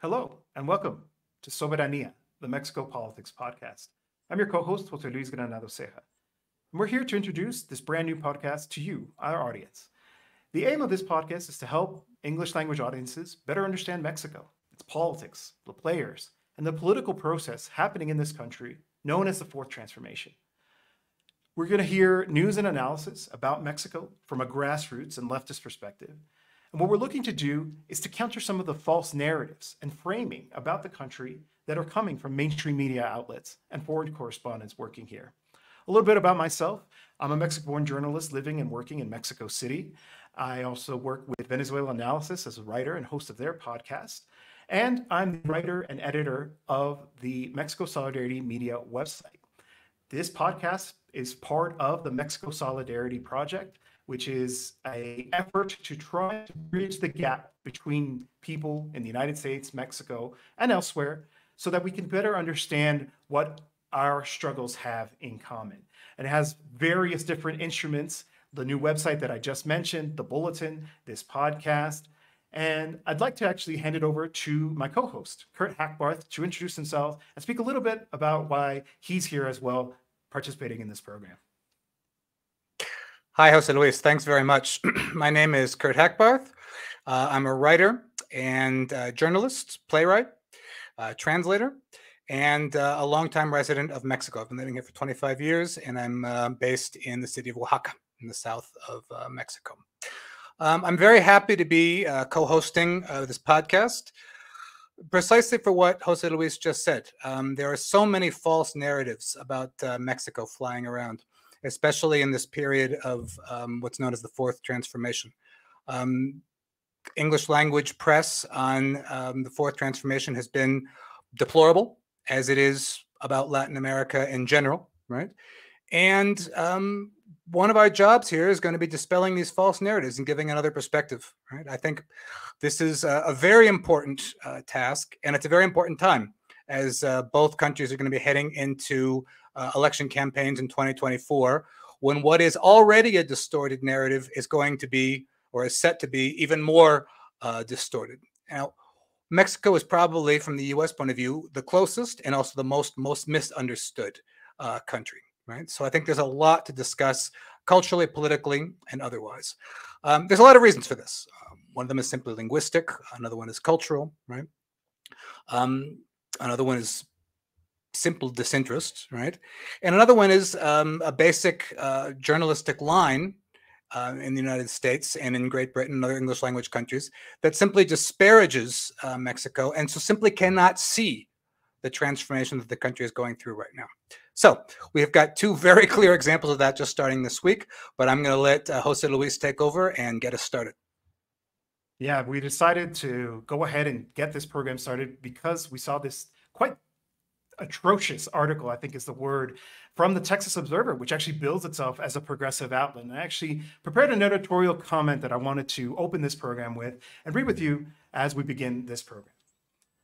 Hello, and welcome to Soberanía, the Mexico Politics Podcast. I'm your co-host, José Luis Granados Ceja. And we're here to introduce this brand new podcast to you, our audience. The aim of this podcast is to help English language audiences better understand Mexico, its politics, the players, and the political process happening in this country known as the Fourth Transformation. We're going to hear news and analysis about Mexico from a grassroots and leftist perspective. And what we're looking to do is to counter some of the false narratives and framing about the country that are coming from mainstream media outlets and foreign correspondents working here. A little bit about myself. I'm a Mexican-born journalist living and working in Mexico City. I also work with Venezuela Analysis as a writer and host of their podcast. And I'm the writer and editor of the Mexico Solidarity Media website. This podcast is part of the Mexico Solidarity Project, which is an effort to try to bridge the gap between people in the United States, Mexico, and elsewhere, so that we can better understand what our struggles have in common. And it has various different instruments, the new website that I just mentioned, the bulletin, this podcast. And I'd like to actually hand it over to my co-host, Kurt Hackbarth, to introduce himself and speak a little bit about why he's here as well, participating in this program. Hi, José Luis. Thanks very much. My name is Kurt Hackbarth. I'm a writer and journalist, playwright, translator, and a longtime resident of Mexico. I've been living here for 25 years, and I'm based in the city of Oaxaca in the south of Mexico. I'm very happy to be co-hosting this podcast, precisely for what José Luis just said. There are so many false narratives about Mexico flying around, especially in this period of what's known as the Fourth Transformation. English language press on the Fourth Transformation has been deplorable, as it is about Latin America in general, right? And one of our jobs here is going to be dispelling these false narratives and giving another perspective, right? I think this is a very important task, and it's a very important time, as both countries are going to be heading into election campaigns in 2024, when what is already a distorted narrative is going to be, or is set to be, even more distorted. Now, Mexico is probably, from the U.S. point of view, the closest and also the most misunderstood country, right? So I think there's a lot to discuss culturally, politically, and otherwise. There's a lot of reasons for this. One of them is simply linguistic. Another one is cultural, right? Another one is simple disinterest, right? And another one is a basic journalistic line in the United States and in Great Britain and other English language countries that simply disparages Mexico, and so simply cannot see the transformation that the country is going through right now. So we've got two very clear examples of that just starting this week, but I'm going to let José Luis take over and get us started. Yeah, we decided to go ahead and get this program started because we saw this quite atrocious article, I think is the word, from the Texas Observer, which actually bills itself as a progressive outlet. And I actually prepared an editorial comment that I wanted to open this program with and read with you as we begin this program.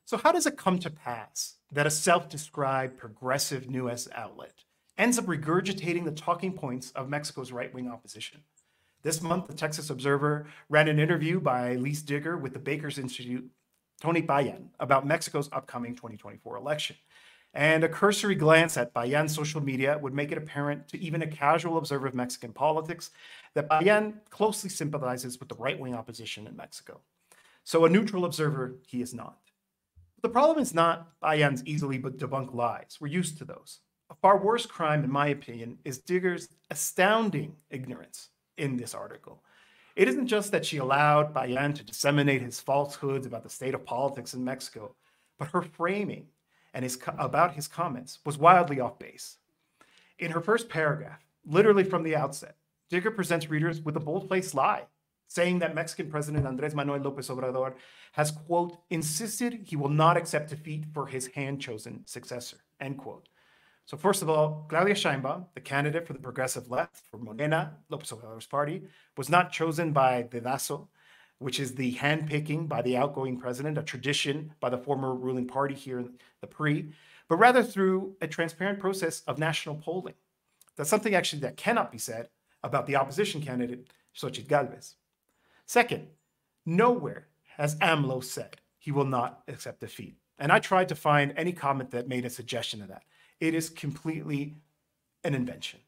So how does it come to pass that a self-described progressive news outlet ends up regurgitating the talking points of Mexico's right-wing opposition? This month, the Texas Observer ran an interview by Lise Digger with the Baker Institute, Tony Payan, about Mexico's upcoming 2024 election. And a cursory glance at Payan's social media would make it apparent to even a casual observer of Mexican politics that Payan closely sympathizes with the right-wing opposition in Mexico. So a neutral observer, he is not. The problem is not Payan's easily debunked lies. We're used to those. A far worse crime, in my opinion, is Digger's astounding ignorance in this article. It isn't just that she allowed Payan to disseminate his falsehoods about the state of politics in Mexico, but her framing and about his comments was wildly off base. In her first paragraph, literally from the outset, Digger presents readers with a bold-faced lie, saying that Mexican President Andrés Manuel López Obrador has, quote, insisted he will not accept defeat for his hand-chosen successor, end quote. So first of all, Claudia Sheinbaum, the candidate for the progressive left for Morena, López Obrador's party, was not chosen by dedazo, which is the handpicking by the outgoing president, a tradition by the former ruling party here in the PRI, but rather through a transparent process of national polling. That's something actually that cannot be said about the opposition candidate, Xochitl Galvez. Second, nowhere has AMLO said he will not accept defeat. And I tried to find any comment that made a suggestion of that. It is completely an invention.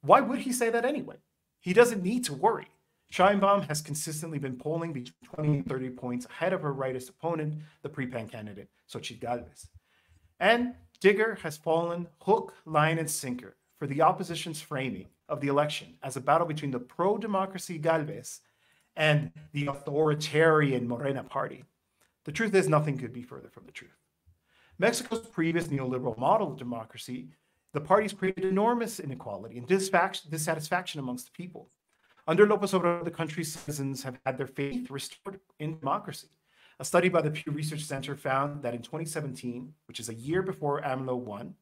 Why would he say that anyway? He doesn't need to worry. Sheinbaum has consistently been polling between 20 and 30 points ahead of her rightist opponent, the PRI-PAN candidate, Xochitl Galvez. And Digger has fallen hook, line, and sinker for the opposition's framing of the election as a battle between the pro-democracy Galvez and the authoritarian Morena party. The truth is, nothing could be further from the truth. Mexico's previous neoliberal model of democracy, the parties created enormous inequality and dissatisfaction amongst the people. Under López Obrador, the country's citizens have had their faith restored in democracy. A study by the Pew Research Center found that in 2017, which is a year before AMLO won,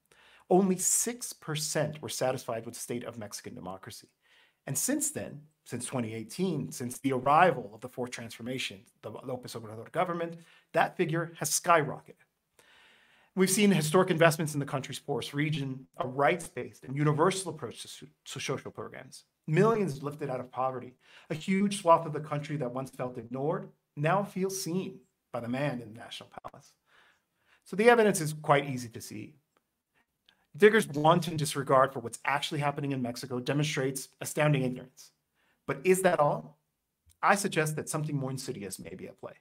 only 6% were satisfied with the state of Mexican democracy. And since then, since 2018, since the arrival of the Fourth Transformation, the López Obrador government, that figure has skyrocketed. We've seen historic investments in the country's poorest region, a rights-based and universal approach to social programs, millions lifted out of poverty, a huge swath of the country that once felt ignored now feels seen by the man in the National Palace. So the evidence is quite easy to see. Digger's wanton disregard for what's actually happening in Mexico demonstrates astounding ignorance. But is that all? I suggest that something more insidious may be at play.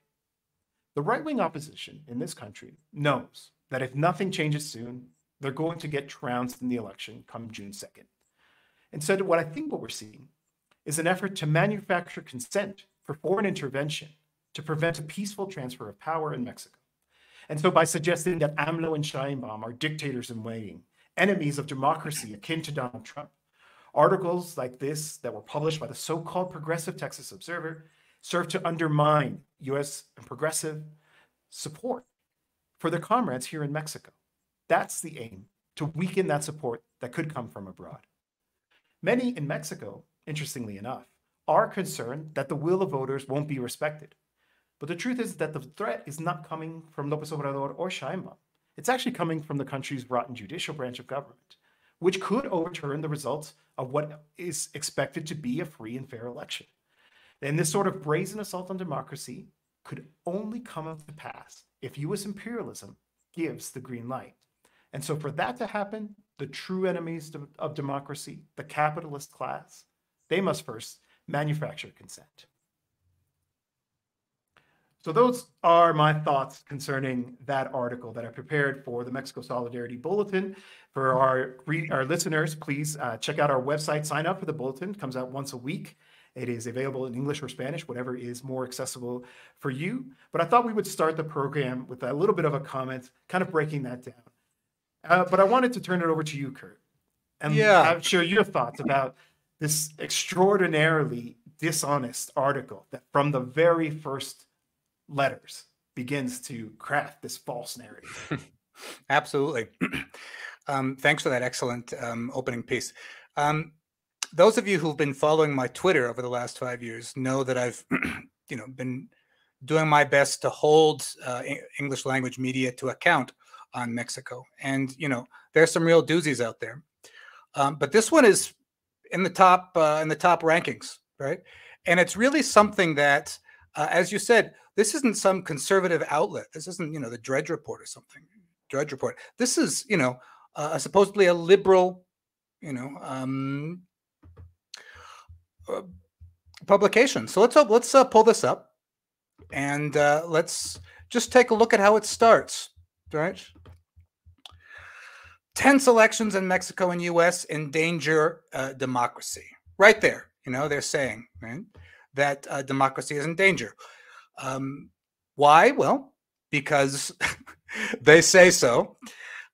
The right-wing opposition in this country knows that if nothing changes soon, they're going to get trounced in the election come June 2nd. Instead, what we're seeing is an effort to manufacture consent for foreign intervention to prevent a peaceful transfer of power in Mexico. And so by suggesting that AMLO and Sheinbaum are dictators in waiting, enemies of democracy akin to Donald Trump, articles like this that were published by the so-called progressive Texas Observer serve to undermine U.S. and progressive support for their comrades here in Mexico. That's the aim, to weaken that support that could come from abroad. Many in Mexico, interestingly enough, are concerned that the will of voters won't be respected. But the truth is that the threat is not coming from López Obrador or Sheinbaum. It's actually coming from the country's rotten judicial branch of government, which could overturn the results of what is expected to be a free and fair election. And this sort of brazen assault on democracy could only come to pass if U.S. imperialism gives the green light. And so for that to happen, the true enemies of democracy, the capitalist class, they must first manufacture consent. So those are my thoughts concerning that article that I prepared for the Mexico Solidarity Bulletin. For our listeners, please check out our website, sign up for the bulletin. It comes out once a week. It is available in English or Spanish, whatever is more accessible for you. But I thought we would start the program with a little bit of a comment, kind of breaking that down. But I wanted to turn it over to you, Kurt, and have share your thoughts about this extraordinarily dishonest article that from the very first letters begins to craft this false narrative. Absolutely. Thanks for that excellent opening piece. Those of you who've been following my Twitter over the last 5 years know that I've, been doing my best to hold English language media to account on Mexico. And, there's some real doozies out there. But this one is in the top rankings, right? And it's really something that, as you said, this isn't some conservative outlet. This isn't, the Drudge Report or something. Drudge Report. This is, supposedly a liberal, publication. So let's pull this up and let's just take a look at how it starts. Right? Tense elections in Mexico and U.S. endanger democracy. Right there, they're saying that democracy is in danger. Why? Well, because they say so,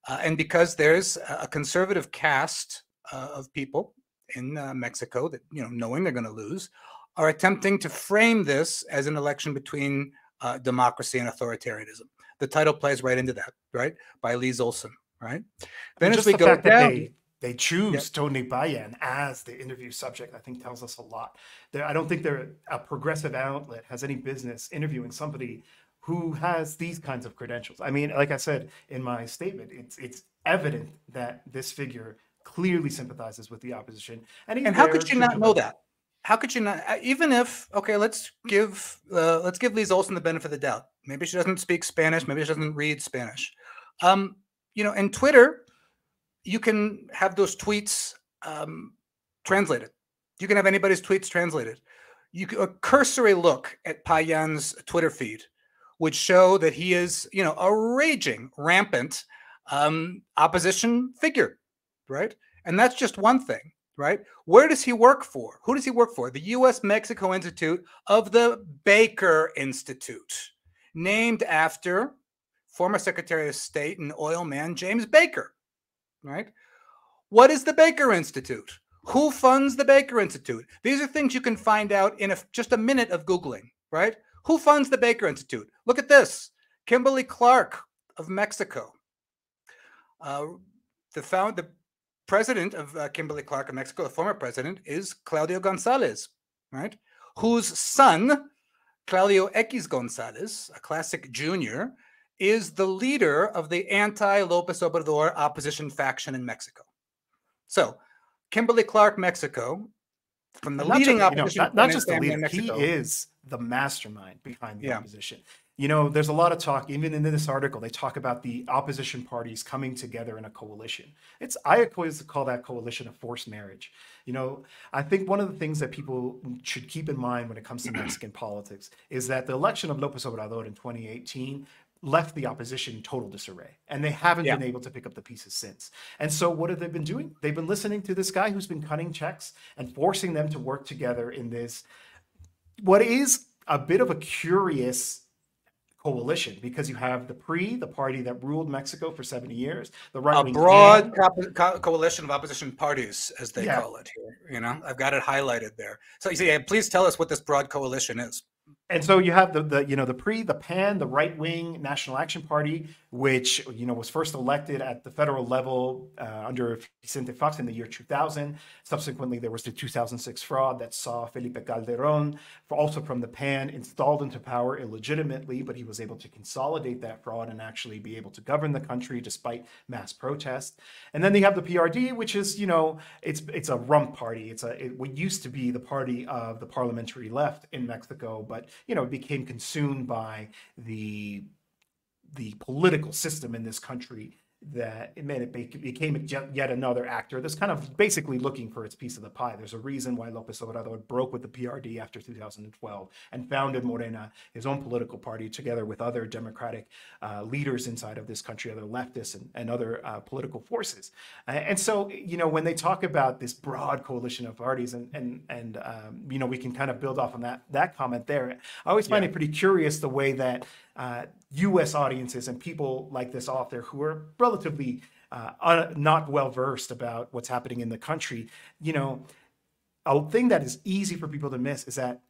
and because there's a conservative caste of people in Mexico that, knowing they're going to lose, are attempting to frame this as an election between democracy and authoritarianism. The title plays right into that, right? By Lise Olsen, right? Then as we go down, they choose Tony Payan as the interview subject, I think tells us a lot. I don't think a progressive outlet has any business interviewing somebody who has these kinds of credentials. I mean, like I said in my statement, it's evident that this figure clearly sympathizes with the opposition. And how could you not know that? How could you not? Even if, okay, let's give Lise Olsen the benefit of the doubt. Maybe she doesn't speak Spanish. Maybe she doesn't read Spanish. You know, and Twitter, you can have those tweets translated. You can have anybody's tweets translated. You can, a cursory look at Payan's Twitter feed would show that he is, you know, a raging, rampant opposition figure, right? And that's just one thing, right? Where does he work for? Who does he work for? The U.S. Mexico Institute of the Baker Institute, named after former Secretary of State and oil man James Baker, right? What is the Baker Institute? Who funds the Baker Institute? These are things you can find out in just a minute of Googling, right? Who funds the Baker Institute? Look at this. Kimberly Clark of Mexico. The president of Kimberly Clark of Mexico, the former president, is Claudio Gonzalez, right? Whose son, Claudio X. Gonzalez, a classic junior, is the leader of the anti-López Obrador opposition faction in Mexico. So, Kimberly Clark, Mexico, from the leading opposition. Not just the leader, he is the mastermind behind the opposition. You know, there's a lot of talk, even in this article, they talk about the opposition parties coming together in a coalition. I always call that coalition a forced marriage. You know, I think one of the things that people should keep in mind when it comes to Mexican politics is that the election of López Obrador in 2018 left the opposition in total disarray, and they haven't been able to pick up the pieces since. And so what have they been doing? They've been listening to this guy who's been cutting checks and forcing them to work together in this, what is a bit of a curious coalition, because you have the PRI, the party that ruled Mexico for 70 years, the right-wing coalition of opposition parties, as they call it here. You know, I've got it highlighted there. So you see, please tell us what this broad coalition is. And so you have the PRI, the PAN, the right-wing National Action Party, which, you know, was first elected at the federal level under Vicente Fox in the year 2000. Subsequently, there was the 2006 fraud that saw Felipe Calderón, also from the PAN, installed into power illegitimately, but he was able to consolidate that fraud and actually be able to govern the country despite mass protests. And then they have the PRD, which is, you know, it's a rump party. It used to be the party of the parliamentary left in Mexico, but you know, it became consumed by the political system in this country that it meant it became yet another actor that's kind of basically looking for its piece of the pie. There's a reason why López Obrador broke with the PRD after 2012 and founded Morena, his own political party, together with other democratic leaders inside of this country, other leftists and other political forces. And so, you know, when they talk about this broad coalition of parties and you know, we can kind of build off on that comment there. I always find it pretty curious the way that U.S. audiences and people like this author who are relatively not well-versed about what's happening in the country, you know, a thing that is easy for people to miss is that,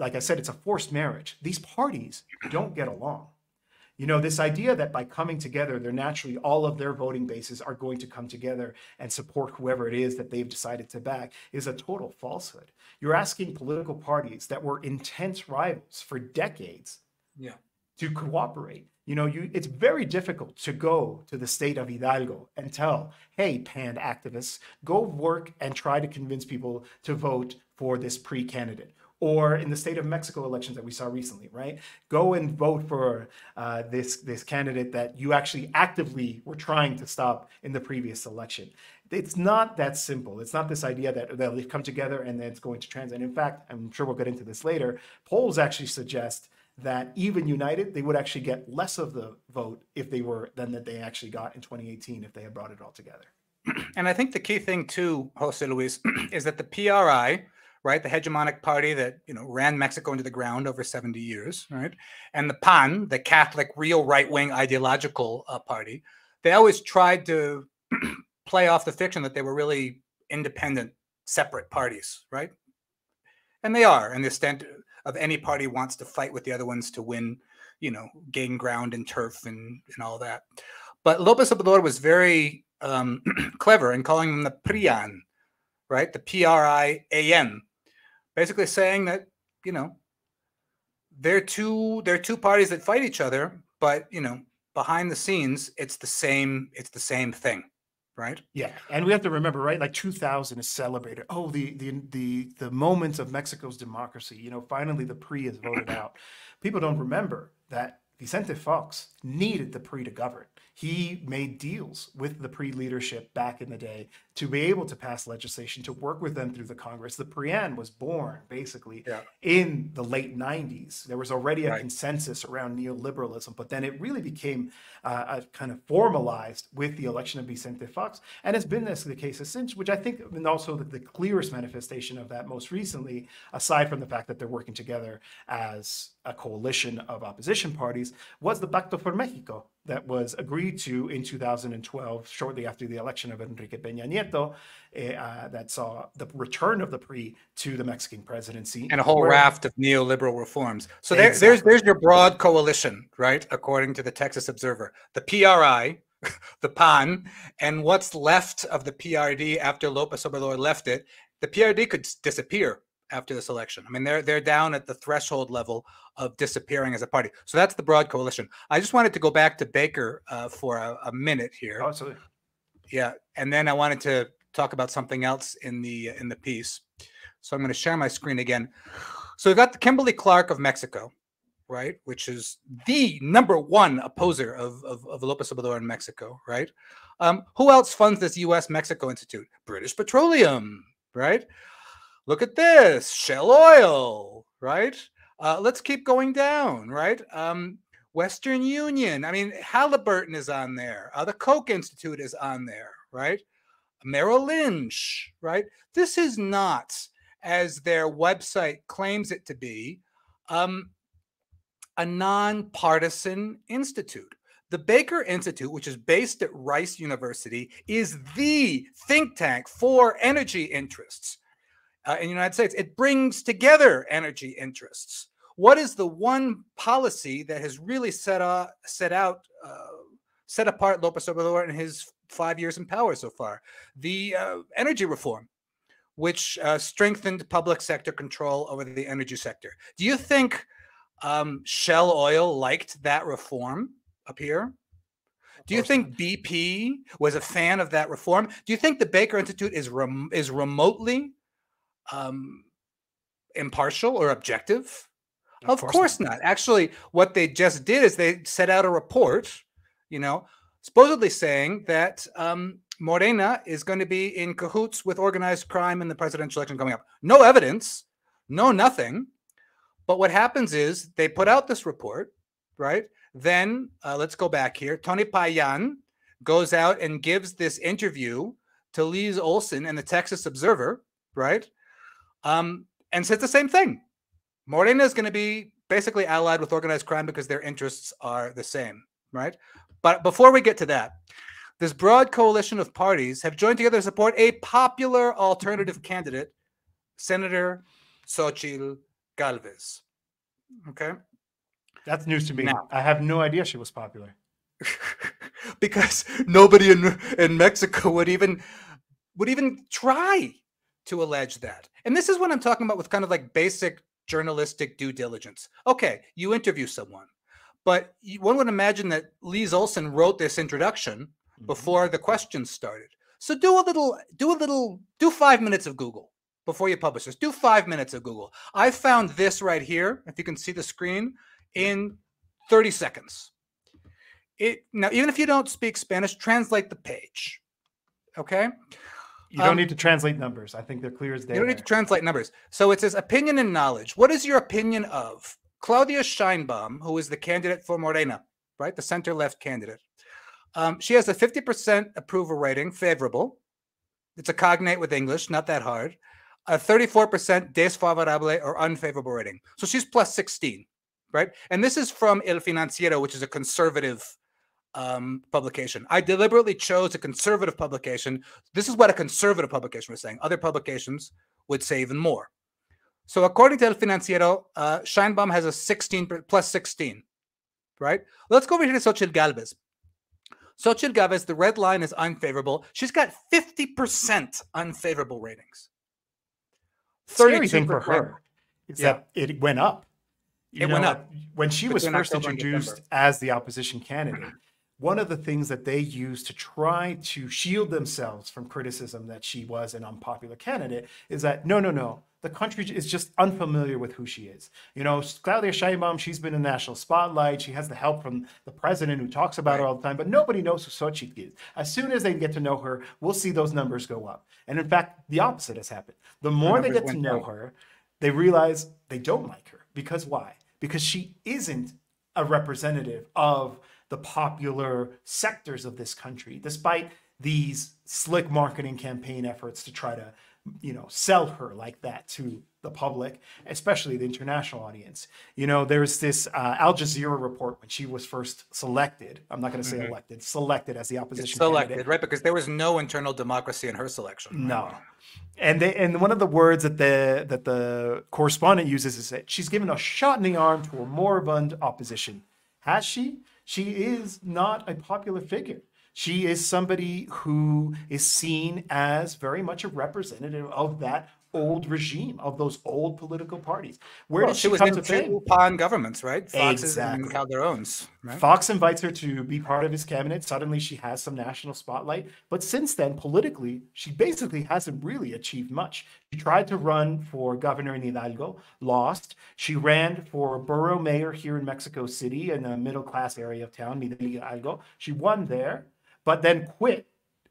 like I said, it's a forced marriage. These parties don't get along. You know, this idea that by coming together, they're naturally, all of their voting bases are going to come together and support whoever it is that they've decided to back is a total falsehood. You're asking political parties that were intense rivals for decades. Yeah. To cooperate. You know, it's very difficult to go to the state of Hidalgo and tell, hey, PAN activists, go work and try to convince people to vote for this PRI candidate. Or in the state of Mexico elections that we saw recently, right? Go and vote for this candidate that you actually actively were trying to stop in the previous election. It's not that simple. It's not this idea that they've come together and that it's going to translate. In fact, I'm sure we'll get into this later, polls actually suggest that even united, they would actually get less of the vote if they were than that they actually got in 2018 if they had brought it all together. And I think the key thing too, José Luis, is that the PRI, right, the hegemonic party that, you know, ran Mexico into the ground over 70 years, right, and the PAN, the Catholic, real right-wing ideological party, they always tried to play off the fiction that they were really independent, separate parties, right? And they are, and they stand of any party wants to fight with the other ones to win, you know, gain ground and turf and all that. But López Obrador was very clever in calling them the PRIAN, right? The P-R-I-A-N, basically saying that, you know, they're two parties that fight each other, but, you know, behind the scenes, it's the same thing. Right. Yeah. And we have to remember, right, like 2000 is celebrated. Oh, the moments of Mexico's democracy, you know, finally the PRI is voted out. People don't remember that Vicente Fox needed the PRI to govern. He made deals with the PRI leadership back in the day to be able to pass legislation, to work with them through the Congress. The PRIAN was born, basically, in the late 90s. There was already a consensus around neoliberalism, but then it really became kind of formalized with the election of Vicente Fox. And it's been the case since, which I think, and also the clearest manifestation of that most recently, aside from the fact that they're working together as a coalition of opposition parties, was the Pacto for Mexico that was agreed to in 2012, shortly after the election of Enrique Peña Nieto, that saw the return of the PRI to the Mexican presidency. And a whole raft of neoliberal reforms. So there's your broad coalition, right, according to the Texas Observer. The PRI, the PAN, and what's left of the PRD after López Obrador left it. The PRD could disappear after this election. I mean, they're down at the threshold level of disappearing as a party. So that's the broad coalition. I just wanted to go back to Baker for a minute here. Absolutely. Yeah, and then I wanted to talk about something else in the piece. So I'm going to share my screen again. So we've got the Kimberly Clark of Mexico, right, which is the #1 opposer of López Obrador in Mexico, right? Who else funds this U.S.-Mexico Institute? British Petroleum, right? Look at this, Shell Oil, right? Let's keep going down, right? Western Union, I mean, Halliburton is on there. The Koch Institute is on there, right? Merrill Lynch, right? This is not, as their website claims it to be, a nonpartisan institute. The Baker Institute, which is based at Rice University, is the think tank for energy interests. In the United States, it brings together energy interests. What is the one policy that has really set apart López Obrador in his 5 years in power so far? The energy reform, which strengthened public sector control over the energy sector. Do you think Shell Oil liked that reform up here? Do you think BP was a fan of that reform? Do you think the Baker Institute is remotely impartial or objective? Of course not. Actually, what they just did is they set out a report, you know, supposedly saying that Morena is going to be in cahoots with organized crime in the presidential election coming up. No evidence, no nothing. But what happens is they put out this report, right? Then let's go back here. Tony Payan goes out and gives this interview to Lise Olsen and the Texas Observer, right? And said the same thing. Morena is going to be basically allied with organized crime because their interests are the same, right? But before we get to that, this broad coalition of parties have joined together to support a popular alternative candidate, Senator Xochitl Galvez. Okay? That's news to me. Now, I have no idea she was popular. Because nobody in Mexico would even try to allege that. And this is what I'm talking about with kind of like basic journalistic due diligence. Okay, you interview someone, but one would imagine that Lise Olsen wrote this introduction before the questions started. So do 5 minutes of Google before you publish this. Do 5 minutes of Google. I found this right here, if you can see the screen, in 30 seconds. Now, even if you don't speak Spanish, translate the page, okay? You don't need to translate numbers. I think they're clear as day. You don't need to translate numbers. So it says opinion and knowledge. What is your opinion of Claudia Sheinbaum, who is the candidate for Morena, right? The center-left candidate. She has a 50% approval rating, favorable. It's a cognate with English, not that hard. A 34% desfavorable or unfavorable rating. So she's +16, right? And this is from El Financiero, which is a conservative publication. I deliberately chose a conservative publication. This is what a conservative publication was saying. Other publications would say even more. So according to El Financiero, Sheinbaum has a +16, right? Let's go over here to Xochitl Galvez. Xochitl Galvez, the red line is unfavorable. She's got 50% unfavorable ratings. 32% for her. It went up. It went up. When she was first introduced as the opposition candidate, one of the things that they used to try to shield themselves from criticism that she was an unpopular candidate is that, no, the country is just unfamiliar with who she is. You know, Claudia Sheinbaum, she's been in the national spotlight. She has the help from the president who talks about her all the time, but nobody knows who Xochitl is. As soon as they get to know her, we'll see those numbers go up. And in fact, the opposite has happened. The more they get to know her, they realize they don't like her. Because why? Because she isn't a representative of the popular sectors of this country, despite these slick marketing campaign efforts to try to, you know, sell her like that to the public, especially the international audience. You know, there's this Al Jazeera report when she was first selected. I'm not going to say elected, selected as the opposition candidate. Right? Because there was no internal democracy in her selection. No. Right? And one of the words that the correspondent uses is that she's given a shot in the arm to a moribund opposition. Has she? She is not a popular figure. She is somebody who is seen as very much a representative of that old regime, of those old political parties. Where did she come to fame? She was in two PAN governments, right? Fox's and Calderón's. Right? Fox invites her to be part of his cabinet. Suddenly she has some national spotlight. But since then, politically, she basically hasn't really achieved much. She tried to run for governor in Hidalgo, lost. She ran for borough mayor here in Mexico City in a middle-class area of town, Hidalgo. She won there, but then quit,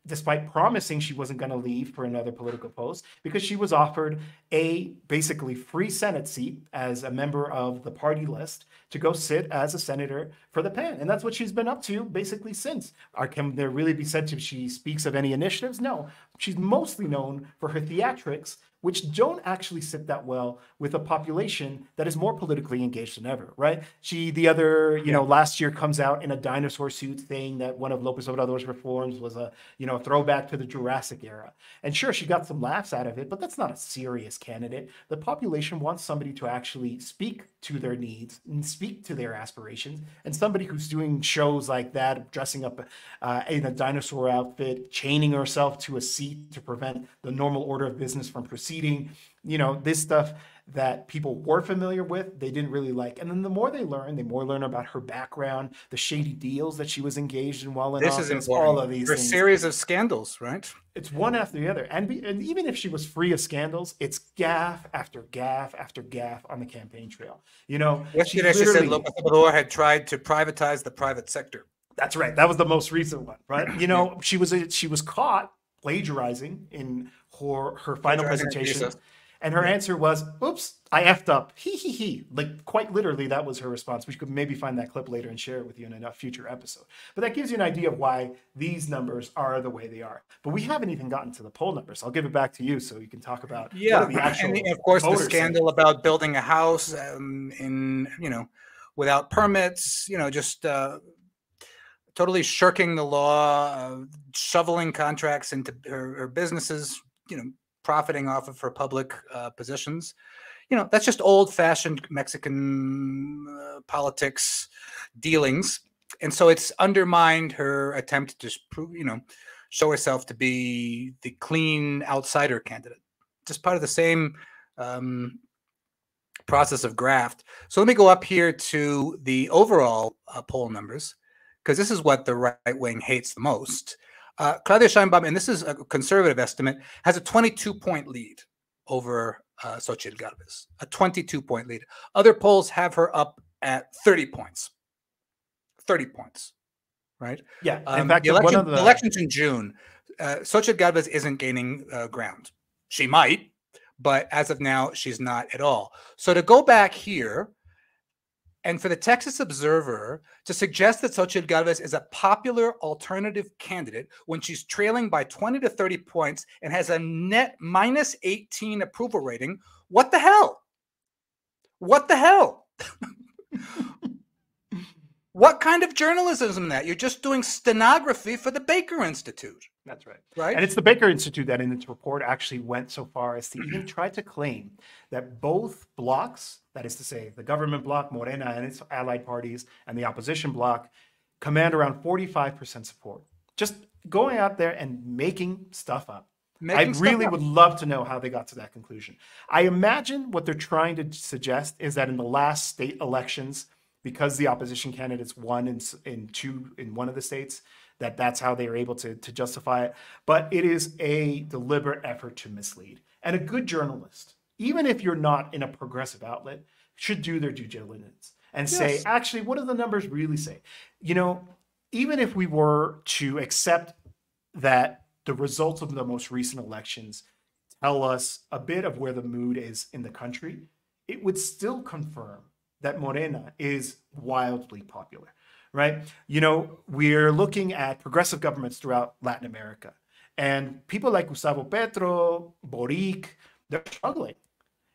despite promising she wasn't going to leave for another political post, because she was offered a basically free Senate seat as a member of the party list to go sit as a senator for the PAN. And that's what she's been up to basically since. Can there really be said she speaks of any initiatives? No. She's mostly known for her theatrics, which don't actually sit that well with a population that is more politically engaged than ever, right? She, the other, you know, last year comes out in a dinosaur suit saying that one of López Obrador's reforms was a, you know, throwback to the Jurassic era. And sure, she got some laughs out of it, but that's not a serious candidate. The population wants somebody to actually speak to their needs and speak to their aspirations. And somebody who's doing shows like that, dressing up in a dinosaur outfit, chaining herself to a seat to prevent the normal order of business from proceeding, you know, this stuff that people were familiar with, they didn't really like. And then the more they learn, about her background, the shady deals that she was engaged in while in office, all of these things. A series of scandals, right? It's one after the other. And even if she was free of scandals, it's gaffe after gaffe after gaffe on the campaign trail. You know, yesterday she said López Obrador had tried to privatize the private sector. That's right. That was the most recent one, right? You know, she was caught plagiarizing in her final presentation. And her answer was, oops, I effed up. He, he. Like, quite literally, that was her response. We could maybe find that clip later and share it with you in a future episode. But that gives you an idea of why these numbers are the way they are. But we haven't even gotten to the poll numbers. I'll give it back to you so you can talk about what the actual and of course, the scandal about building a house in, you know, without permits, you know, just totally shirking the law, shoveling contracts into her businesses, you know, profiting off of her public positions. You know, that's just old-fashioned Mexican politics dealings. And so it's undermined her attempt to just prove, you know, show herself to be the clean outsider candidate. Just part of the same process of graft. So let me go up here to the overall poll numbers, because this is what the right wing hates the most. Claudia Sheinbaum, and this is a conservative estimate, has a 22-point lead over Xochitl Galvez, a 22-point lead. Other polls have her up at 30 points. 30 points, right? Yeah. In fact, the elections in June, Xochitl Galvez isn't gaining ground. She might, but as of now, she's not at all. So to go back here, and for the Texas Observer to suggest that Xochitl Galvez is a popular alternative candidate when she's trailing by 20 to 30 points and has a net minus 18 approval rating, what the hell? What the hell? What kind of journalism is that? You're just doing stenography for the Baker Institute. That's right. Right. And it's the Baker Institute that in its report actually went so far as to even try to claim that both blocks, that is to say, the government bloc, Morena and its allied parties, and the opposition bloc, command around 45% support. Just going out there and making stuff up. I really would love to know how they got to that conclusion. I imagine what they're trying to suggest is that in the last state elections, because the opposition candidates won in one of the states, that's how they were able to justify it. But it is a deliberate effort to mislead. And a good journalist, even if you're not in a progressive outlet, should do their due diligence and say, actually, what do the numbers really say? You know, even if we were to accept that the results of the most recent elections tell us a bit of where the mood is in the country, it would still confirm that Morena is wildly popular, right? You know, we're looking at progressive governments throughout Latin America, and people like Gustavo Petro, Boric, they're struggling.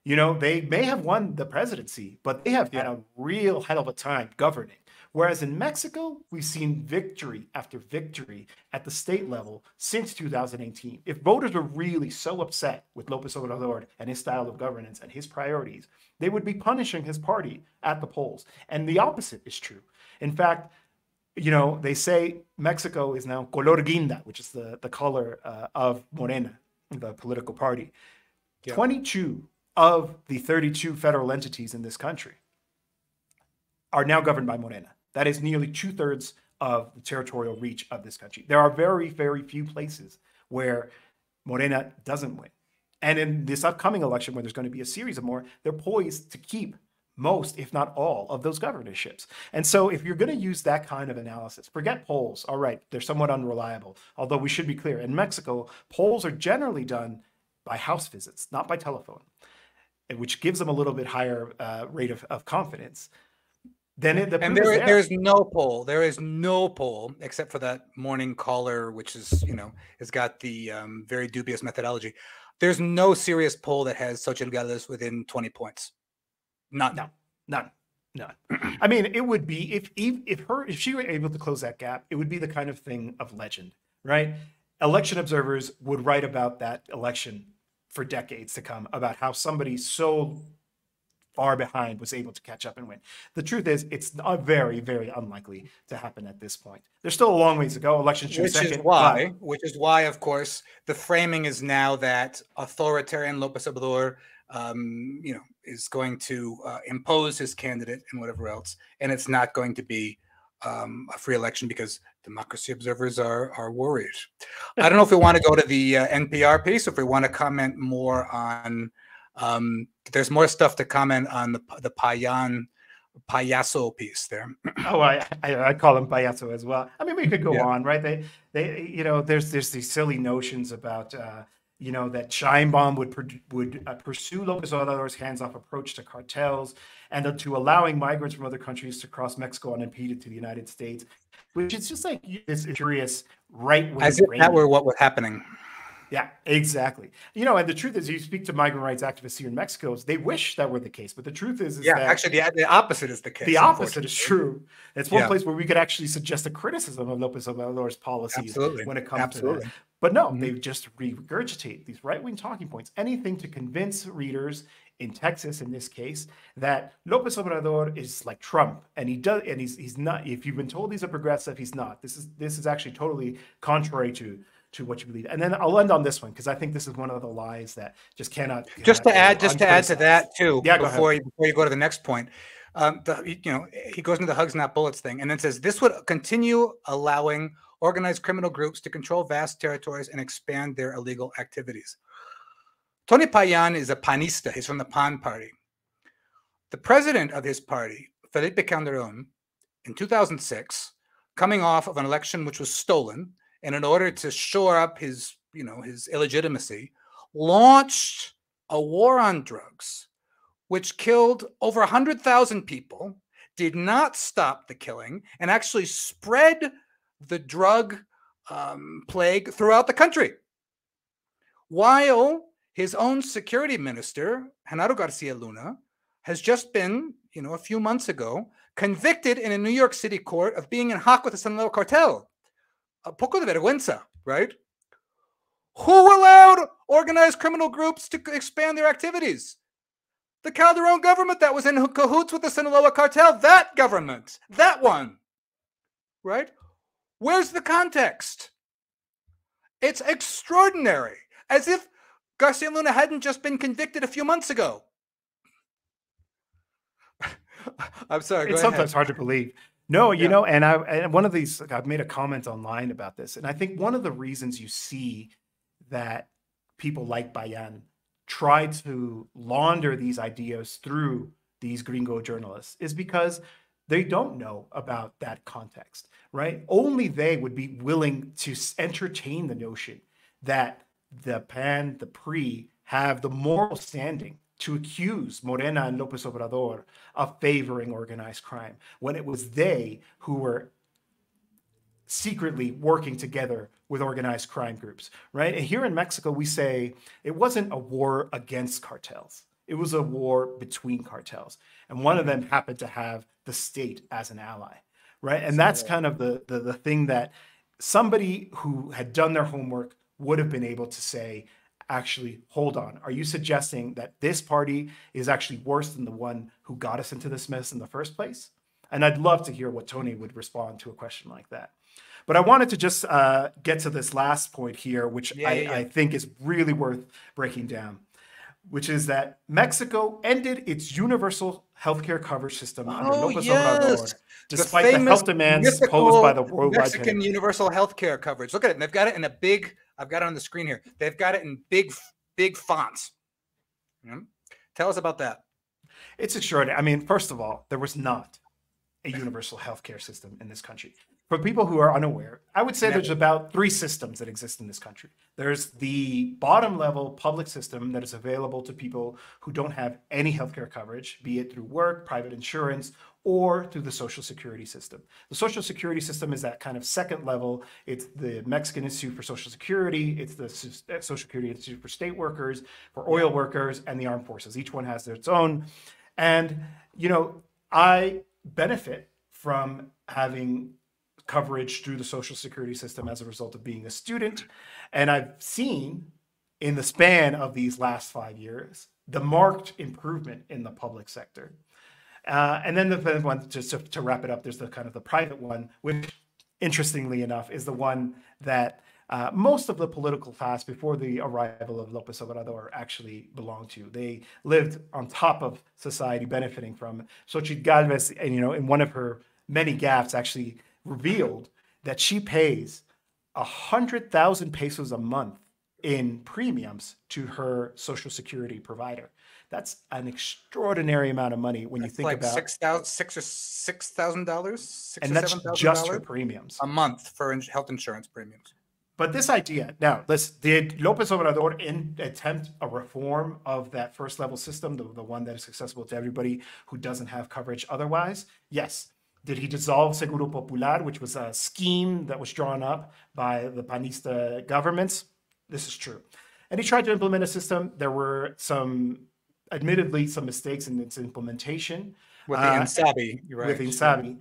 You know, they may have won the presidency, but they have had a real hell of a time governing. Whereas in Mexico, we've seen victory after victory at the state level since 2018. If voters were really so upset with López Obrador and his style of governance and his priorities, they would be punishing his party at the polls. And the opposite is true. In fact, you know, they say Mexico is now color guinda, which is the color of Morena, the political party. Yeah. 22 of the 32 federal entities in this country are now governed by Morena. That is nearly 2/3 of the territorial reach of this country. There are very, very few places where Morena doesn't win. And in this upcoming election, where there's going to be a series of more, they're poised to keep most, if not all, of those governorships. And so if you're going to use that kind of analysis, forget polls. All right, they're somewhat unreliable, although we should be clear. In Mexico, polls are generally done by house visits, not by telephone, which gives them a little bit higher rate of confidence. Then there's no poll. There is no poll except for that morning caller, which is, you know, has got the very dubious methodology. There's no serious poll that has Xochitl Galvez within 20 points. None. I mean, it would be if she were able to close that gap, it would be the kind of thing of legend, right? Election observers would write about that election for decades to come, about how somebody so far behind was able to catch up and win. The truth is, it's very, very unlikely to happen at this point. There's still a long ways to go. Elections June 2nd. Which is why, of course, the framing is now that authoritarian López Obrador, you know, is going to impose his candidate and whatever else, and it's not going to be a free election because democracy observers are worried. I don't know if we want to go to the NPR piece, if we want to comment more on. There's more stuff to comment on the Payaso piece there. Oh, I call him Payaso as well. I mean, we could go on, right? They you know, there's these silly notions about you know, that Sheinbaum would pursue López Obrador's hands-off approach to cartels and to allowing migrants from other countries to cross Mexico unimpeded to the United States, which is just like this curious right-wing. As if that were what was happening. Yeah, exactly. You know, and the truth is, you speak to migrant rights activists here in Mexico, they wish that were the case. But the truth is that actually the opposite is the case. The opposite is true. It's one place where we could actually suggest a criticism of López Obrador's policies when it comes to that. But no, they just regurgitate these right-wing talking points, anything to convince readers in Texas, in this case, that López Obrador is like Trump, and he's not. If you've been told he's a progressive, he's not. This is actually totally contrary to what you believe. And then I'll end on this one, because I think this is one of the lies that just cannot. Just to add to that too, before you go to the next point, you know, he goes into the hugs not bullets thing, and then says this would continue allowing organized criminal groups to control vast territories and expand their illegal activities. Tony Payan is a panista. He's from the PAN party. The president of his party, Felipe Calderón, in 2006, coming off of an election which was stolen, and in order to shore up his, you know, his illegitimacy, launched a war on drugs, which killed over 100,000 people, did not stop the killing, and actually spread the drug plague throughout the country. While his own security minister, Genaro Garcia Luna, has just been, you know, a few months ago, convicted in a New York City court of being in hock with the Sinaloa cartel. A poco de vergüenza, right? Who allowed organized criminal groups to expand their activities? The Calderón government that was in cahoots with the Sinaloa cartel, that government, that one, right? Where's the context? It's extraordinary, as if Garcia Luna hadn't just been convicted a few months ago. I'm sorry. It's sometimes hard to believe. No, you know, and one of these, like, I've made a comment online about this, and I think one of the reasons you see that people like Payan try to launder these ideas through these gringo journalists is because they don't know about that context, right? Only they would be willing to entertain the notion that the PAN, the PRI, have the moral standing to accuse Morena and López Obrador of favoring organized crime, when it was they who were secretly working together with organized crime groups, right? And here in Mexico, we say it wasn't a war against cartels. It was a war between cartels. And one of them happened to have the state as an ally, right? And that's kind of the thing that somebody who had done their homework would have been able to say, actually, hold on. Are you suggesting that this party is actually worse than the one who got us into this mess in the first place? And I'd love to hear what Tony would respond to a question like that. But I wanted to just get to this last point here, which I think is really worth breaking down, which is that Mexico ended its universal healthcare coverage system under López Obrador, despite the health demands posed by the worldwide Mexican universal healthcare coverage. Look at it. They've got it in a big, I've got it on the screen here. They've got it in big, big fonts. Tell us about that. It's extraordinary. I mean, first of all, there was not a universal healthcare system in this country. For people who are unaware, I would say there's about three systems that exist in this country. There's the bottom level public system that is available to people who don't have any healthcare coverage, be it through work, private insurance, or through the Social Security system. The Social Security system is that kind of second level. It's the Mexican Institute for Social Security, it's the Social Security Institute for state workers, for oil workers, and the armed forces. Each one has their own. And, you know, I benefit from having coverage through the Social Security system as a result of being a student. And I've seen in the span of these last 5 years, the marked improvement in the public sector. And then the third one, just to wrap it up, there's the kind of the private one, which interestingly enough is the one that most of the political class before the arrival of López Obrador actually belonged to. They lived on top of society, benefiting from Xochitl Galvez, and you know, in one of her many gaffes actually revealed that she pays 100,000 pesos a month in premiums to her Social Security provider. That's an extraordinary amount of money when you think like about $6,000, and that's just her premiums a month for health insurance premiums. But this idea, now, did López Obrador attempt a reform of that first level system, the one that is accessible to everybody who doesn't have coverage otherwise? Yes. Did he dissolve Seguro Popular, which was a scheme that was drawn up by the Panista governments? This is true. And he tried to implement a system. There were some, admittedly, some mistakes in its implementation. With the INSABI, right. With INSABI.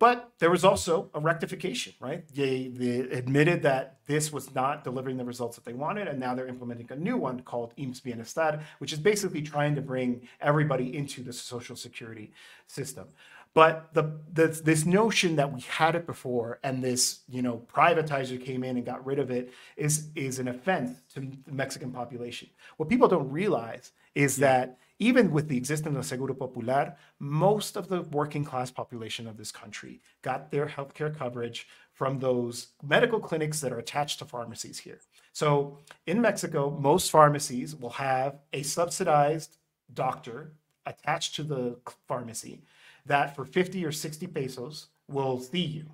But there was also a rectification, right? They admitted that this was not delivering the results that they wanted, and now they're implementing a new one called IMSS Bienestar, which is basically trying to bring everybody into the Social Security system. But this notion that we had it before and this, you know, privatizer came in and got rid of it is an offense to the Mexican population. What people don't realize is that even with the existence of Seguro Popular, most of the working class population of this country got their healthcare coverage from those medical clinics that are attached to pharmacies here. So in Mexico, most pharmacies will have a subsidized doctor attached to the pharmacy that for 50 or 60 pesos will see you.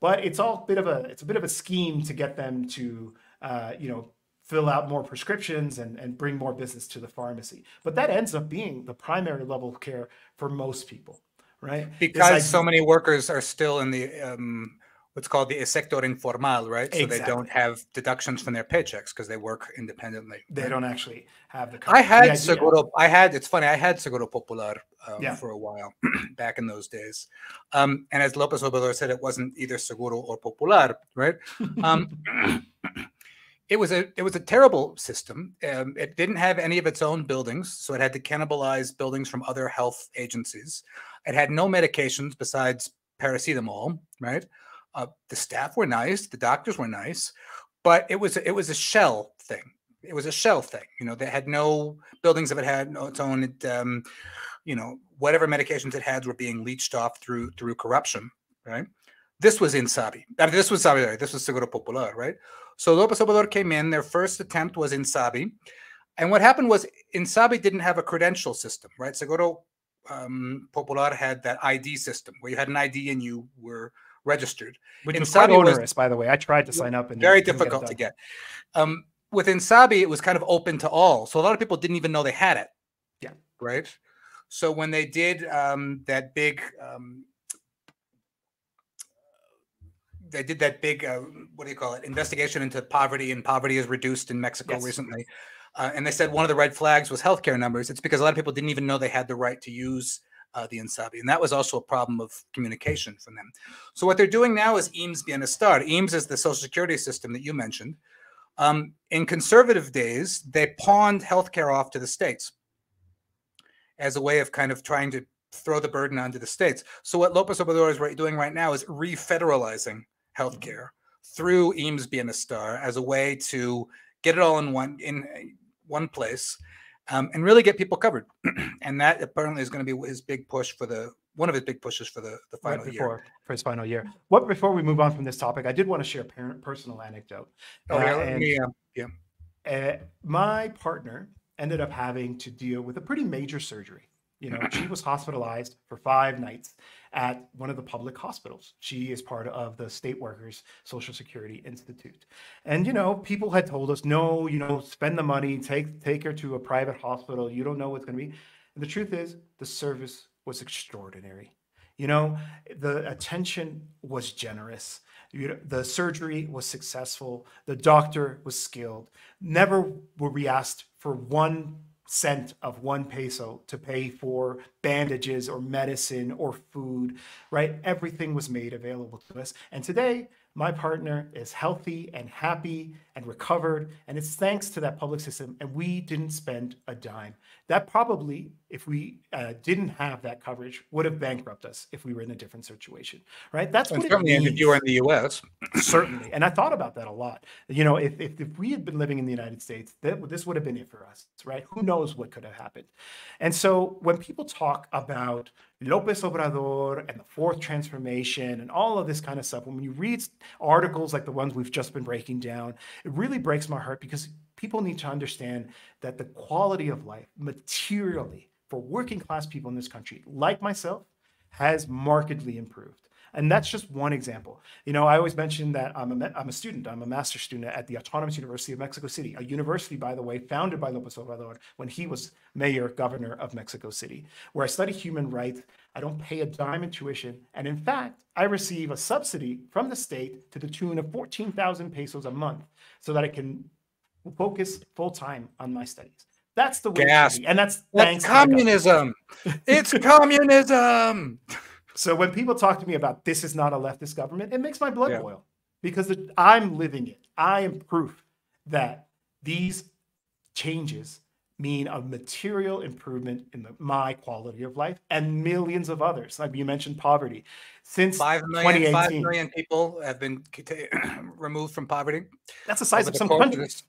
But it's all a bit of a scheme to get them to you know, fill out more prescriptions and bring more business to the pharmacy. But that ends up being the primary level of care for most people, right? Because so many workers are still in the what's called the sector informal, right? Exactly. So they don't have deductions from their paychecks because they work independently. They don't actually have the coverage. It's funny, I had Seguro Popular for a while back in those days. And as López Obrador said, it wasn't either Seguro or Popular, right? It was a terrible system. It didn't have any of its own buildings, so it had to cannibalize buildings from other health agencies. It had no medications besides paracetamol, right? The staff were nice, the doctors were nice, but it was a shell thing. It was a shell thing. You know, they had no buildings of it, had no its own. You know, whatever medications it had were being leached off through corruption, right? This was INSABI. I mean, this was Seguro Popular, right? So López Obrador came in. Their first attempt was INSABI. And what happened was INSABI didn't have a credential system, right? Seguro Popular had that ID system where you had an ID and you were registered. Which was quite onerous, by the way. I tried to sign up. And very difficult to get. With INSABI, it was kind of open to all. So a lot of people didn't even know they had it. Yeah. Right? So when they did that big... what do you call it, investigation into poverty and poverty is reduced in Mexico recently. And they said one of the red flags was healthcare numbers. It's because a lot of people didn't even know they had the right to use the INSABI. And that was also a problem of communication from them. So what they're doing now is IMSS Bienestar. IMSS is the social security system that you mentioned. In conservative days, they pawned healthcare off to the states as a way of kind of trying to throw the burden onto the states. So what López Obrador is doing right now is re-federalizing healthcare through IMSS Bienestar as a way to get it all in one place and really get people covered. And that apparently is going to be his big push for the one of his big pushes for the final year. For his final year. What before we move on from this topic, I did want to share a personal anecdote. Oh, my partner ended up having to deal with a pretty major surgery. You know, she was hospitalized for 5 nights at one of the public hospitals. She is part of the State Workers Social Security Institute. And, you know, people had told us, no, you know, spend the money, take her to a private hospital. You don't know what's going to be. And the truth is the service was extraordinary. You know, the attention was generous. You know, the surgery was successful. The doctor was skilled. Never were we asked for one cent of 1 peso to pay for bandages or medicine or food, right? Everything was made available to us. And today, my partner is healthy and happy and recovered. And it's thanks to that public system. And we didn't spend a dime. That probably, if we didn't have that coverage, would have bankrupted us if we were in a different situation, right? That's what certainly if you were in the US. Certainly. And I thought about that a lot. You know, if we had been living in the United States, this would have been it for us, right? Who knows what could have happened? And so when people talk about López Obrador and the fourth transformation and all of this kind of stuff, when you read articles like the ones we've just been breaking down, it really breaks my heart because people need to understand that the quality of life materially for working class people in this country, like myself, has markedly improved. And that's just one example. You know, I always mention that I'm a student. I'm a master's student at the Autonomous University of Mexico City, a university, by the way, founded by López Obrador when he was mayor, governor of Mexico City, where I study human rights. I don't pay a dime in tuition. And in fact, I receive a subsidy from the state to the tune of 14,000 pesos a month so that I can focus full time on my studies. That's the way. And that's communism. It's communism. So when people talk to me about this is not a leftist government, it makes my blood boil because I'm living it. I am proof that these changes mean a material improvement in my quality of life and millions of others. Like you mentioned poverty. Since 2018. 5 million people have been removed from poverty. That's the size of some countries.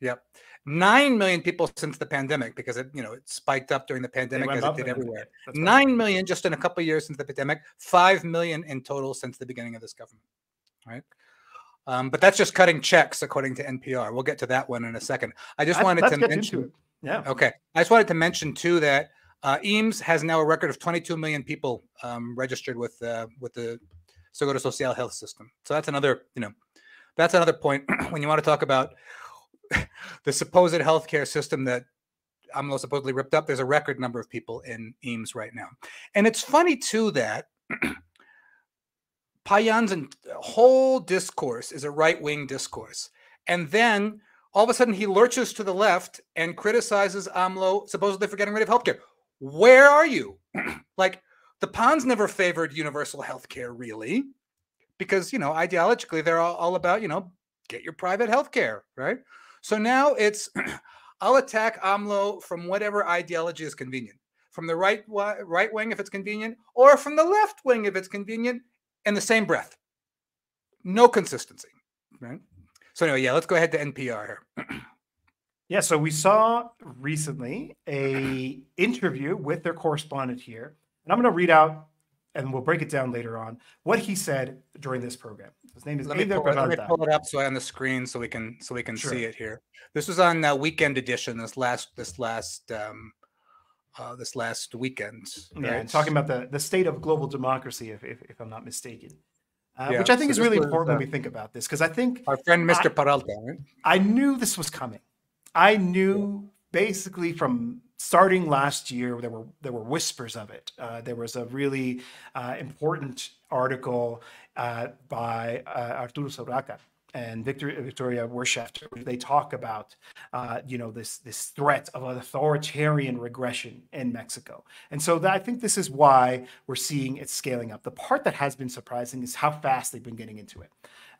Yep. 9 million people since the pandemic because it spiked up during the pandemic as it did everywhere. 9 million just in a couple of years since the pandemic, 5 million in total since the beginning of this government, right? But that's just cutting checks according to NPR. We'll get to that one in a second. I just wanted to mention. Yeah. Okay. I just wanted to mention too that IMSS has now a record of 22 million people registered with the Seguro Social Health System. So that's another point when you want to talk about the supposed healthcare system that AMLO supposedly ripped up. There's a record number of people in IMSS right now. And it's funny, too, that Payan's whole discourse is a right-wing discourse. And then all of a sudden he lurches to the left and criticizes AMLO supposedly for getting rid of healthcare. Where are you? Like, the PAN's never favored universal healthcare, really, because, ideologically they're all about, get your private healthcare, right? So now it's, I'll attack AMLO from whatever ideology is convenient, from the right wing if it's convenient, or from the left wing if it's convenient, in the same breath. No consistency, right? So anyway, let's go ahead to NPR. Yeah, so we saw recently an interview with their correspondent here, and I'm going to read out and we'll break it down later on, what he said during this program. His name is Eder Peralta. Let me pull it up so on the screen so we can sure. see it here. This was on Weekend Edition this last weekend. Right? Yeah, talking about the state of global democracy, if I'm not mistaken. Which I think is really important when we think about this, because I think our friend Mr. Peralta, right? I knew this was coming. I knew basically from starting last year, there were whispers of it. There was a really important article by Arturo Soraca and Victoria Werschefter. They talk about this threat of an authoritarian regression in Mexico. And so I think this is why we're seeing it scaling up. The part that has been surprising is how fast they've been getting into it,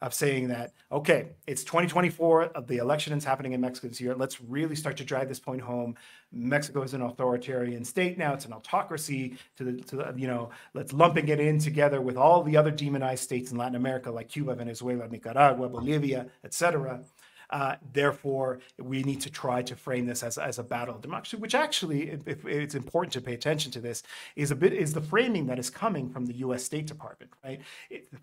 of saying that, okay, it's 2024, the election is happening in Mexico this year. Let's really start to drive this point home. Mexico is an authoritarian state now. It's an autocracy. Let's lumping it in together with all the other demonized states in Latin America, like Cuba, Venezuela, Nicaragua, Bolivia, etc. Therefore, we need to try to frame this as a battle of democracy, which actually, if it's important to pay attention to this, is the framing that is coming from the U.S. State Department, right?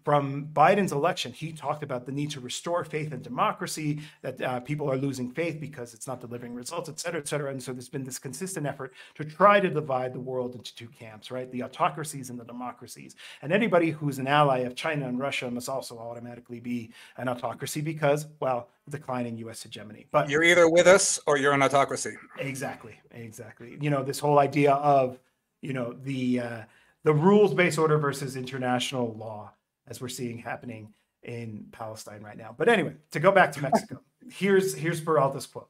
From Biden's election, he talked about the need to restore faith in democracy, that people are losing faith because it's not delivering results, et cetera, et cetera. And so there's been this consistent effort to try to divide the world into two camps, right? The autocracies and the democracies. And anybody who's an ally of China and Russia must also automatically be an autocracy because, well, declining U.S. hegemony. But you're either with us or you're an autocracy. Exactly. This whole idea of, the rules-based order versus international law, as we're seeing happening in Palestine right now. But anyway, to go back to Mexico, here's Peralta's quote.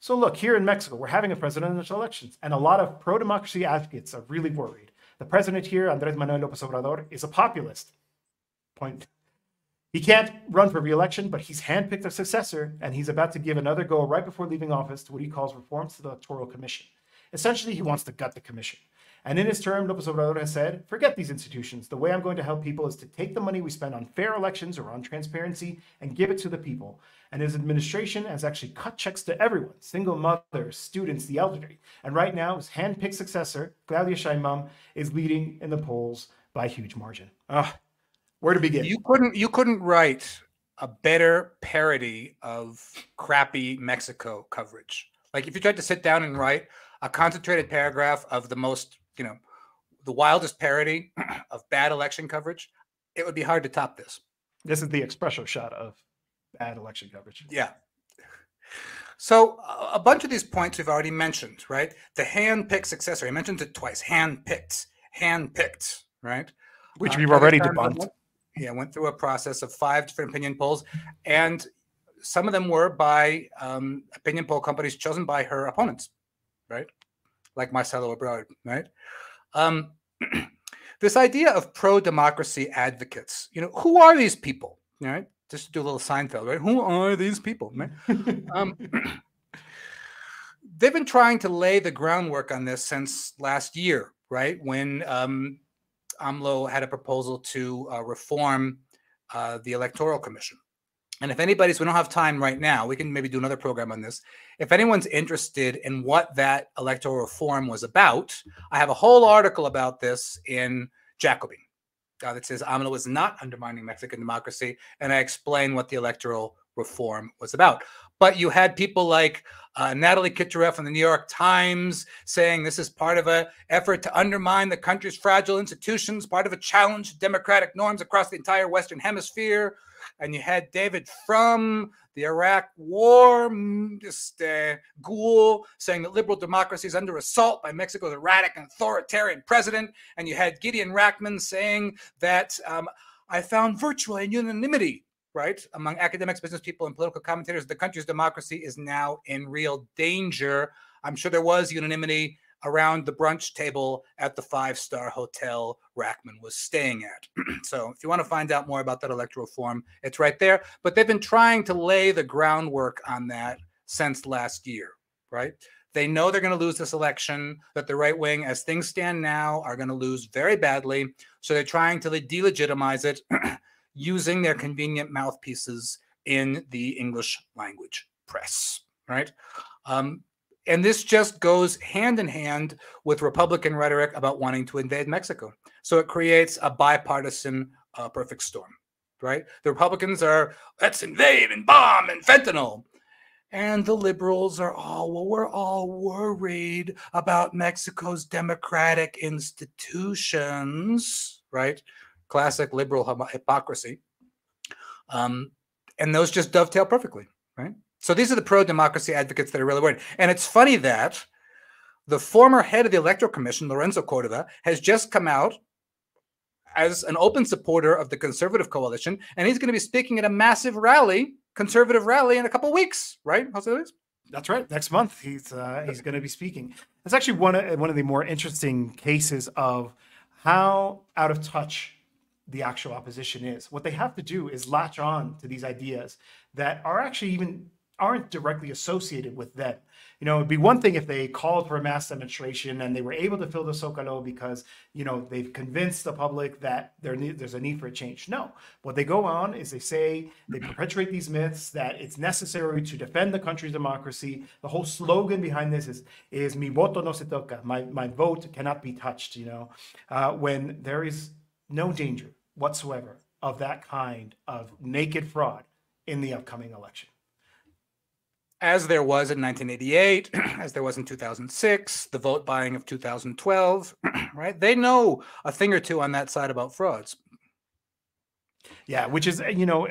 So look, here in Mexico, we're having a presidential election, and a lot of pro-democracy advocates are really worried. The president here, Andrés Manuel López Obrador, is a populist. Point. He can't run for re-election, but he's handpicked a successor, and he's about to give another go right before leaving office to what he calls reforms to the Electoral Commission. Essentially, he wants to gut the commission. And in his term, López Obrador has said, forget these institutions. The way I'm going to help people is to take the money we spend on fair elections or on transparency and give it to the people. And his administration has actually cut checks to everyone, single mothers, students, the elderly. And right now, his handpicked successor, Claudia Sheinbaum, is leading in the polls by a huge margin. Where to begin? You couldn't write a better parody of crappy Mexico coverage. Like if you tried to sit down and write a concentrated paragraph of the most, the wildest parody of bad election coverage, it would be hard to top this. This is the espresso shot of bad election coverage. Yeah. So a bunch of these points we've already mentioned, right? The hand-picked successor. I mentioned it twice. Hand-picked, right? Which we've already debunked. Yeah, went through a process of 5 different opinion polls, and some of them were by opinion poll companies chosen by her opponents, right? Like Marcelo Ebrard, right? This idea of pro-democracy advocates, who are these people, right? Just to do a little Seinfeld, right? Who are these people, right? They've been trying to lay the groundwork on this since last year, right? When AMLO had a proposal to reform the Electoral Commission. And if anybody's, we don't have time right now, we can maybe do another program on this. If anyone's interested in what that electoral reform was about, I have a whole article about this in Jacobin that says AMLO is not undermining Mexican democracy. And I explain what the electoral reform was about. But you had people like Natalie Kitchareff from the New York Times saying this is part of an effort to undermine the country's fragile institutions, part of a challenge to democratic norms across the entire Western Hemisphere. And you had David Frum, the Iraq war ghoul, saying that liberal democracy is under assault by Mexico's erratic and authoritarian president. And you had Gideon Rachman saying that I found virtual unanimity, right, among academics, business people, and political commentators, the country's democracy is now in real danger. I'm sure there was unanimity around the brunch table at the 5-star hotel Rachman was staying at. So if you want to find out more about that electoral reform, it's right there. But they've been trying to lay the groundwork on that since last year, right? They know they're going to lose this election, that the right wing, as things stand now, are going to lose very badly. So they're trying to delegitimize it using their convenient mouthpieces in the English language press, right? And this just goes hand in hand with Republican rhetoric about wanting to invade Mexico. So it creates a bipartisan perfect storm, right? The Republicans are, let's invade and bomb and fentanyl. And the liberals are all, well, we're all worried about Mexico's democratic institutions, right? Classic liberal hypocrisy. And those just dovetail perfectly, right? So these are the pro-democracy advocates that are really worried. And it's funny that the former head of the Electoral Commission, Lorenzo Cordova, has just come out as an open supporter of the conservative coalition, and he's going to be speaking at a massive rally, conservative rally, in a couple of weeks, right, José Luis? That's right. Next month, he's going to be speaking. That's actually one of the more interesting cases of how out of touch the actual opposition is. What they have to do is latch on to these ideas that are actually even aren't directly associated with them. You know, it'd be one thing if they called for a mass demonstration and they were able to fill the Zócalo because, you know, they've convinced the public that there's a need for a change. No, what they go on is they say, they perpetuate these myths that it's necessary to defend the country's democracy. The whole slogan behind this is mi voto no se toca, my vote cannot be touched, you know, when there is no danger whatsoever of that kind of naked fraud in the upcoming election. As there was in 1988, as there was in 2006, the vote buying of 2012, right? They know a thing or two on that side about frauds. Yeah, which is, you know,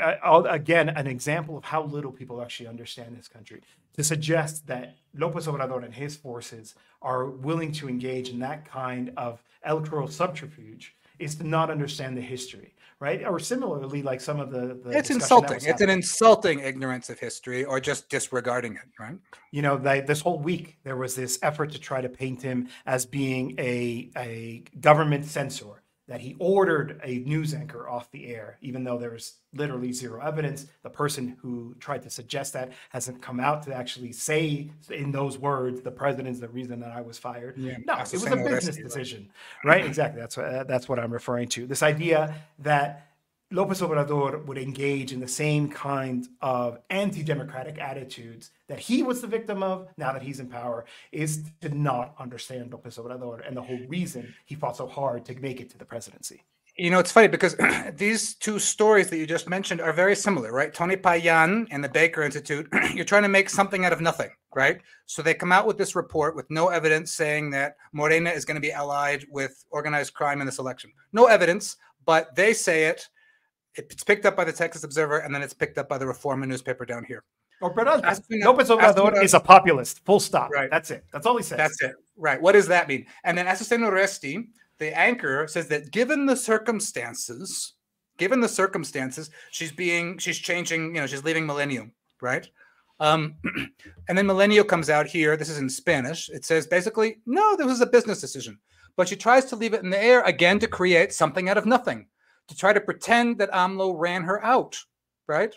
again, an example of how little people actually understand this country. To suggest that López Obrador and his forces are willing to engage in that kind of electoral subterfuge is to not understand the history, right? Or similarly, like some of the it's insulting. It's an insulting ignorance of history, or just disregarding it, right? You know, this whole week there was this effort to try to paint him as being a government censor, that he ordered a news anchor off the air, even though there's literally zero evidence. The person who tried to suggest that hasn't come out to actually say in those words, the president's the reason that I was fired. Yeah, no, it was a business decision, right? Exactly, that's what I'm referring to. This idea that López Obrador would engage in the same kind of anti-democratic attitudes that he was the victim of now that he's in power is to not understand López Obrador and the whole reason he fought so hard to make it to the presidency. You know, it's funny because these two stories that you just mentioned are very similar, right? Tony Payan and the Baker Institute, you're trying to make something out of nothing, right? So they come out with this report with no evidence saying that Morena is going to be allied with organized crime in this election. No evidence, but they say it. It's picked up by the Texas Observer, and then it's picked up by the Reforma newspaper down here. Or Peralta. López Obrador is a populist, full stop. Right. That's it. That's all he says. That's it. Right. What does that mean? And then Azucena Uresti, the anchor, says that given the circumstances, she's changing, you know, she's leaving Milenio, right? And then Milenio comes out here. This is in Spanish. It says basically, no, this was a business decision. But she tries to leave it in the air again to create something out of nothing, to try to pretend that AMLO ran her out, right?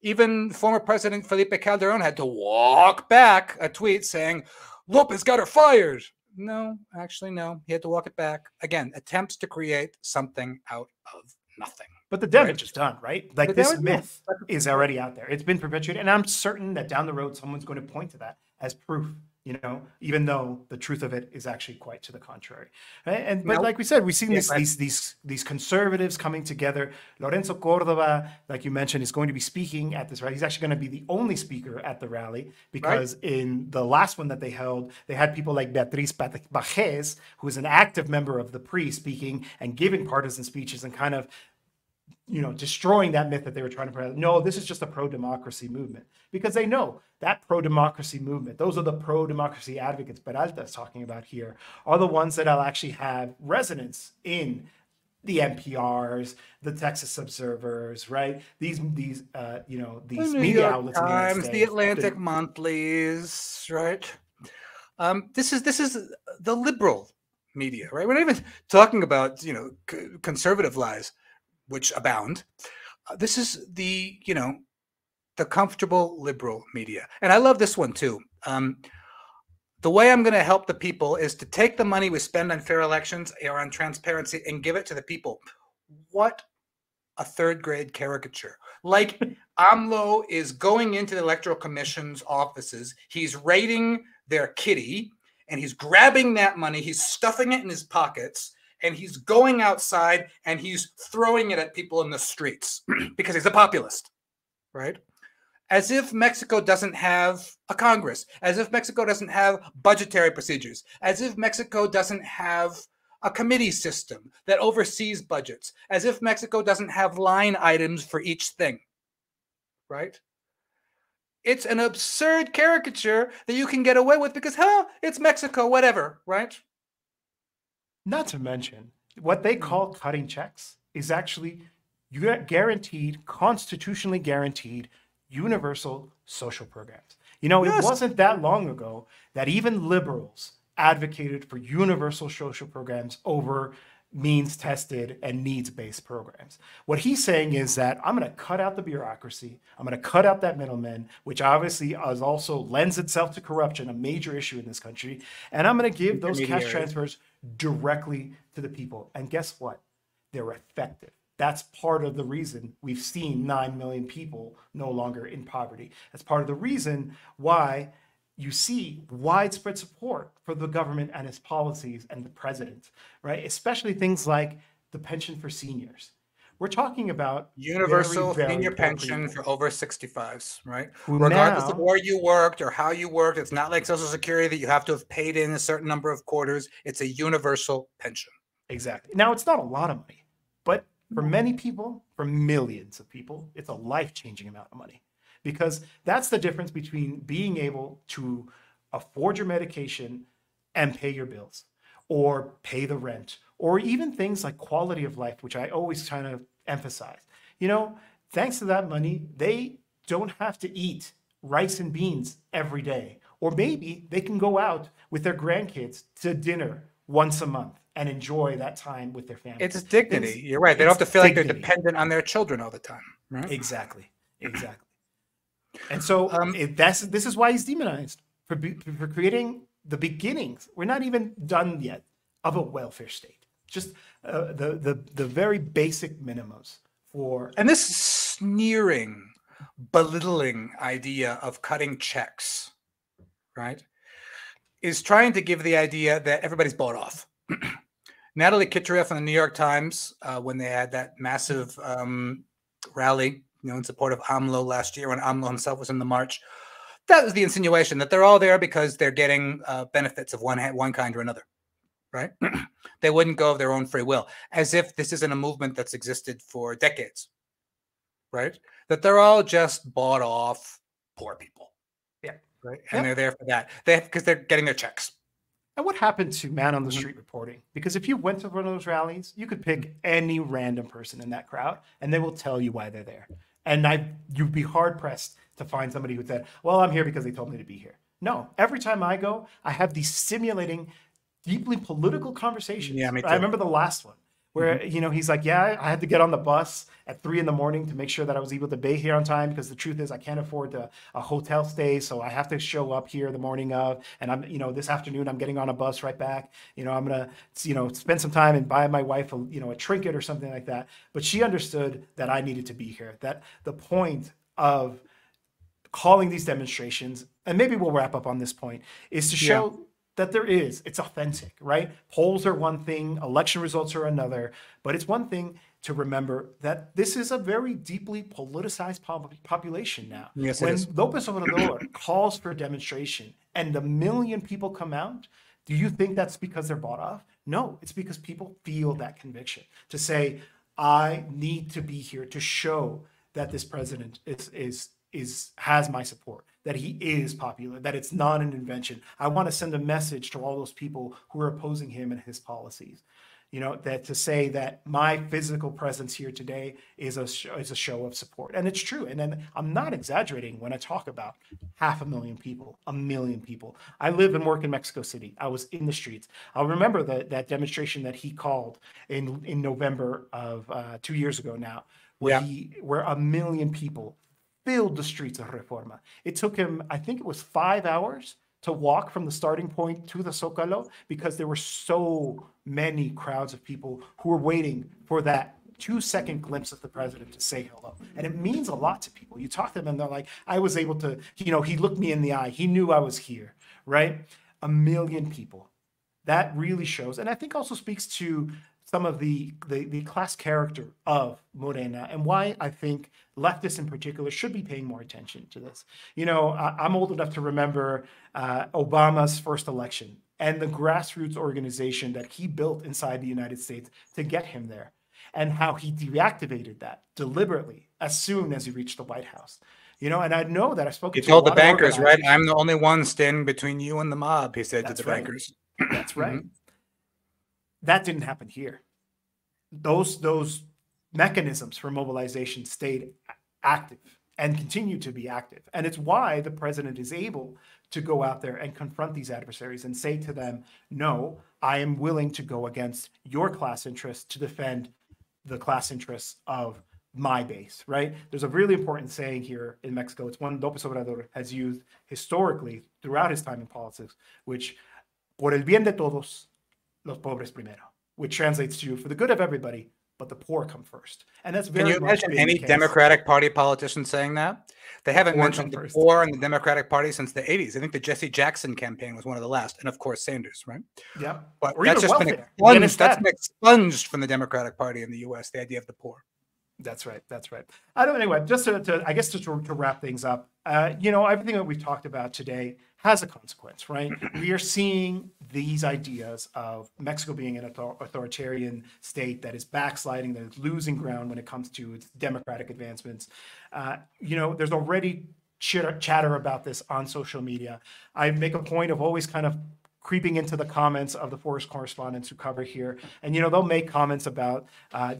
Even former President Felipe Calderón had to walk back a tweet saying, López got her fired. No, actually, no. He had to walk it back. Again, attempts to create something out of nothing. But the damage is done, right? Like this myth is already out there. It's been perpetuated. And I'm certain that down the road, someone's going to point to that as proof, you know, even though the truth of it is actually quite to the contrary. Right? And but like we said, we've seen these conservatives coming together. Lorenzo Cordova, like you mentioned, is going to be speaking at this rally. He's actually going to be the only speaker at the rally because in the last one that they held, they had people like Beatriz Bajés, who is an active member of the PRI, speaking and giving partisan speeches and kind of, you know, destroying that myth that they were trying to put out. No, this is just a pro-democracy movement, because they know that pro-democracy movement, those are the pro-democracy advocates Peralta is talking about here, are the ones that will actually have resonance in the NPRs, the Texas Observers, right? These media outlets, New York Times, in the United States, the Atlantic Monthlies, right? This is the liberal media, right? We're not even talking about, you know, conservative lies, which abound. This is the, you know, the comfortable liberal media. And I love this one too. The way I'm going to help the people is to take the money we spend on fair elections or on transparency and give it to the people. What a third grade caricature. Like AMLO is going into the Electoral Commission's offices. He's raiding their kitty, and he's grabbing that money. He's stuffing it in his pockets, and he's going outside, and he's throwing it at people in the streets because he's a populist, right? As if Mexico doesn't have a Congress, as if Mexico doesn't have budgetary procedures, as if Mexico doesn't have a committee system that oversees budgets, as if Mexico doesn't have line items for each thing, right? It's an absurd caricature that you can get away with because, huh, it's Mexico, whatever, right? Not to mention, what they call cutting checks is actually guaranteed, constitutionally guaranteed, universal social programs. You know, yes. It wasn't that long ago that even liberals advocated for universal social programs over means-tested and needs-based programs. What he's saying is that I'm going to cut out the bureaucracy. I'm going to cut out that middleman, which obviously is also lends itself to corruption, a major issue in this country. And I'm going to give those cash transfers directly to the people. And guess what? They're effective. That's part of the reason we've seen 9 million people no longer in poverty. That's part of the reason why you see widespread support for the government and its policies and the president, right? Especially things like the pension for seniors. We're talking about universal senior pension for over 65s, right? Regardless of where you worked or how you worked, it's not like Social Security that you have to have paid in a certain number of quarters. It's a universal pension. Exactly. Now, it's not a lot of money, but for many people, for millions of people, it's a life-changing amount of money. Because that's the difference between being able to afford your medication and pay your bills, or pay the rent, or even things like quality of life, which I always try to emphasize. You know, thanks to that money, they don't have to eat rice and beans every day. Or maybe they can go out with their grandkids to dinner once a month and enjoy that time with their family. It's dignity. You're right. They don't have to feel like they're dependent on their children all the time. Right? Exactly. Exactly. And so this is why he's demonized for creating the beginnings. We're not even done yet of a welfare state. Just the very basic minimums for. And this sneering, belittling idea of cutting checks, right, is trying to give the idea that everybody's bought off. Natalie Kitchereff in the New York Times, when they had that massive rally, you know, in support of AMLO last year when AMLO himself was in the march, that was the insinuation that they're all there because they're getting benefits of one kind or another, right? They wouldn't go of their own free will, as if this isn't a movement that's existed for decades, right? That they're all just bought off poor people. Yeah. Right. And They're there for that. Because they're getting their checks. And what happened to man on the street reporting? Because if you went to one of those rallies, you could pick any random person in that crowd and they will tell you why they're there. And you'd be hard-pressed to find somebody who said, well, I'm here because they told me to be here. No, every time I go, I have these stimulating, deeply political conversations. Yeah, me too. I remember the last one where, you know, he's like, yeah, I had to get on the bus at 3 in the morning to make sure that I was able to be here on time because the truth is I can't afford a hotel stay. So I have to show up here the morning of, and I'm, you know, this afternoon I'm getting on a bus right back. You know, I'm going to, you know, spend some time and buy my wife, a, you know, a trinket or something like that. But she understood that I needed to be here, that the point of calling these demonstrations, and maybe we'll wrap up on this point, is to show that there is, it's authentic, right? Polls are one thing, election results are another, but it's one thing to remember that this is a very deeply politicized population now. Yes, when López Obrador calls for a demonstration and 1 million people come out, do you think that's because they're bought off? No, it's because people feel that conviction to say, I need to be here to show that this president has my support, that he is popular, that it's not an invention. I want to send a message to all those people who are opposing him and his policies, you know, that to say that my physical presence here today is a show of support. And it's true. And then I'm not exaggerating when I talk about 500,000 people, 1 million people. I live and work in Mexico City. I was in the streets. I'll remember that demonstration that he called in November of 2 years ago now, where where 1 million people filled the streets of Reforma. It took him, I think it was 5 hours to walk from the starting point to the Zócalo because there were so many crowds of people who were waiting for that 2-second glimpse of the president to say hello. And it means a lot to people. You talk to them and they're like, I was able to, you know, he looked me in the eye. He knew I was here, right? 1 million people. That really shows. And I think also speaks to some of the class character of Morena and why I think leftists in particular should be paying more attention to this. You know, I'm old enough to remember Obama's first election and the grassroots organization that he built inside the United States to get him there, and how he deactivated that deliberately as soon as he reached the White House. You know, and I know that I spoke to a lot of bankers, right? I'm the only one standing between you and the mob, he said to the bankers. That's right. That didn't happen here. Those mechanisms for mobilization stayed active and continue to be active. And it's why the president is able to go out there and confront these adversaries and say to them, no, I am willing to go against your class interests to defend the class interests of my base, right? There's a really important saying here in Mexico. It's one López Obrador has used historically throughout his time in politics, which, por el bien de todos, los pobres primero, which translates to, for the good of everybody, but the poor come first. And that's very— Can you imagine any Democratic Party politician saying that? They haven't mentioned the poor in the Democratic Party since the 80s. I think the Jesse Jackson campaign was one of the last, and of course Sanders, right? Yeah. But that's just been expunged from the Democratic Party in the U.S., the idea of the poor. That's right. That's right. Anyway, just to wrap things up, you know, everything that we've talked about today has a consequence, right? We are seeing these ideas of Mexico being an authoritarian state that is backsliding, that is losing ground when it comes to its democratic advancements. You know, there's already chatter about this on social media. I make a point of always kind of creeping into the comments of the foreign correspondents who cover here. And, you know, they'll make comments about,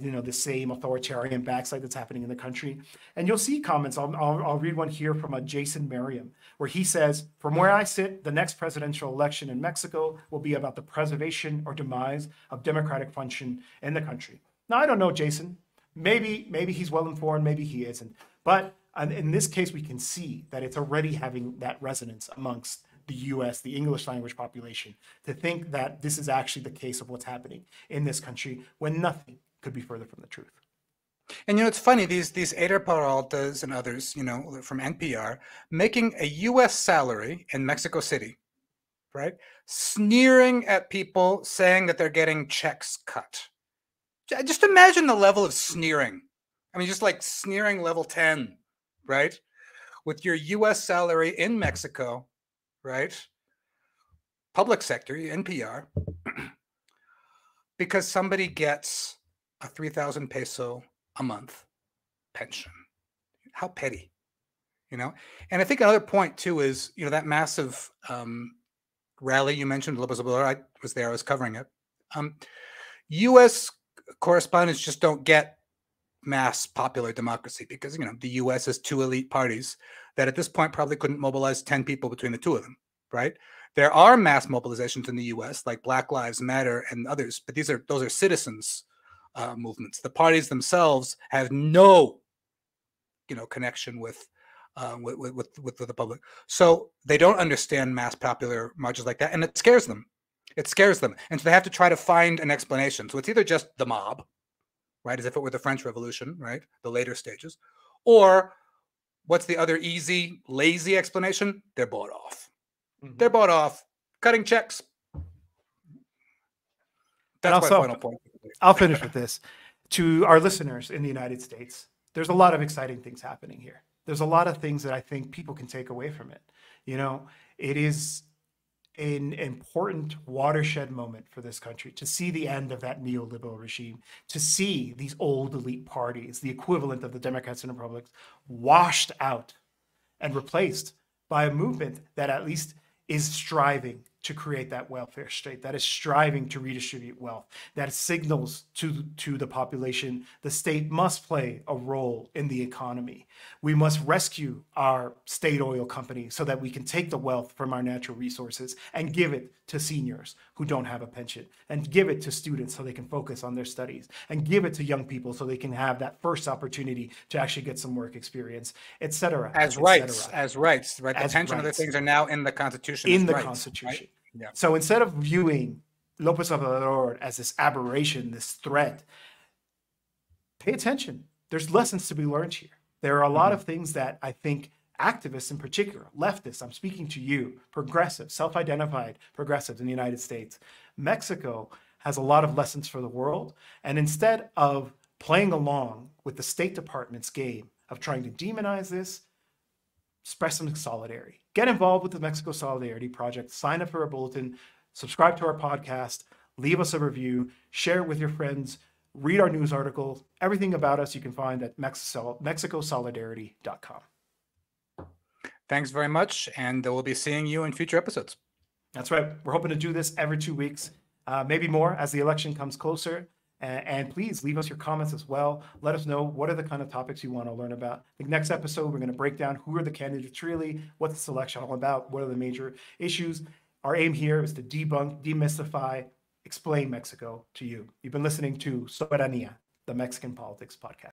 you know, the same authoritarian backslide that's happening in the country. And you'll see comments. I'll read one here from a Jason Merriam, where he says, from where I sit, the next presidential election in Mexico will be about the preservation or demise of democratic function in the country. Now, I don't know, Jason. Maybe he's well-informed, maybe he isn't. But in this case, we can see that it's already having that resonance amongst the US, the English language population, to think that this is actually the case of what's happening in this country when nothing could be further from the truth. And, you know, it's funny, these Eder Peraltas and others, you know, from NPR, making a US salary in Mexico City, right? Sneering at people saying that they're getting checks cut. Just imagine the level of sneering. I mean, just like sneering level 10, right? With your US salary in Mexico, right? Public sector, NPR, because somebody gets a 3,000 peso a month pension. How petty, you know? And I think another point too is, you know, that massive rally you mentioned, López Obrador, I was there, I was covering it. U.S. correspondents just don't get mass popular democracy because, you know, the U.S. has two elite parties that at this point probably couldn't mobilize 10 people between the two of them, right? There are mass mobilizations in the U.S. like Black Lives Matter and others, but those are citizens movements. The parties themselves have no, you know, connection with the public, so they don't understand mass popular marches like that, and it scares them. It scares them, and so they have to try to find an explanation. So it's either just the mob, right, as if it were the French Revolution, right, the later stages, or what's the other easy, lazy explanation? They're bought off. Mm-hmm. They're bought off, cutting checks. That's my final point. I'll finish with this. To our listeners in the United States, there's a lot of exciting things happening here. There's a lot of things that I think people can take away from it. You know, it is an important watershed moment for this country to see the end of that neoliberal regime, to see these old elite parties, the equivalent of the Democrats and Republicans, washed out and replaced by a movement that at least is striving to create that welfare state, that is striving to redistribute wealth, that signals to the population the state must play a role in the economy. We must rescue our state oil company so that we can take the wealth from our natural resources and give it to seniors who don't have a pension, and give it to students so they can focus on their studies, and give it to young people so they can have that first opportunity to actually get some work experience, et cetera. As rights, as rights, right? The pension and other things are now in the Constitution. In the Constitution. Yeah. So instead of viewing López Obrador as this aberration, this threat, pay attention. There's lessons to be learned here. There are a lot of things that I think activists in particular, leftists, I'm speaking to you, progressive, self-identified progressives in the United States, Mexico has a lot of lessons for the world. And instead of playing along with the State Department's game of trying to demonize this, express some solidarity. Get involved with the Mexico Solidarity Project, sign up for our bulletin, subscribe to our podcast, leave us a review, share it with your friends, read our news article. Everything about us you can find at MexicoSolidarity.com. Thanks very much, and we'll be seeing you in future episodes. That's right. We're hoping to do this every 2 weeks, maybe more as the election comes closer. And please leave us your comments as well. Let us know what are the kind of topics you want to learn about. The next episode, we're going to break down who are the candidates really, what's this election all about, what are the major issues. Our aim here is to debunk, demystify, explain Mexico to you. You've been listening to Soberanía, the Mexican Politics Podcast.